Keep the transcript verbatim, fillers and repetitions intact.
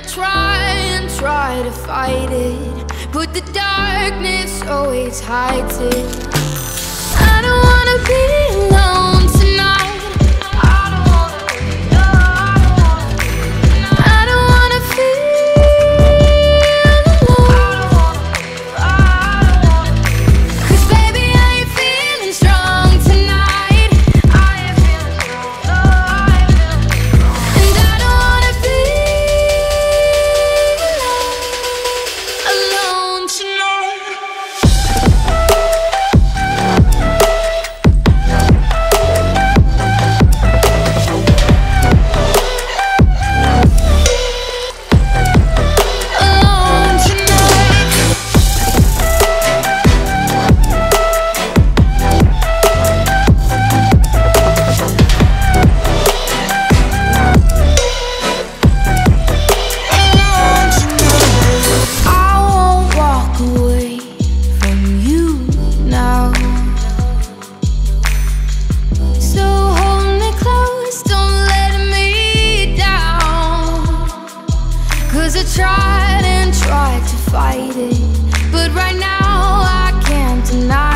gonna try and try to fight it, but the darkness always hides it. I don't wanna be alone tonight. I don't wanna be alone. I don't wanna feel alone. Cause baby, I ain't feeling strong tonight. I ain't feeling strong. And I don't wanna be alone, alone tonight. Alone tonight. Alone tonight. I won't walk away from you now, so hold me close, don't let me down. Cause I tried and tried to fight it, but right now I can't deny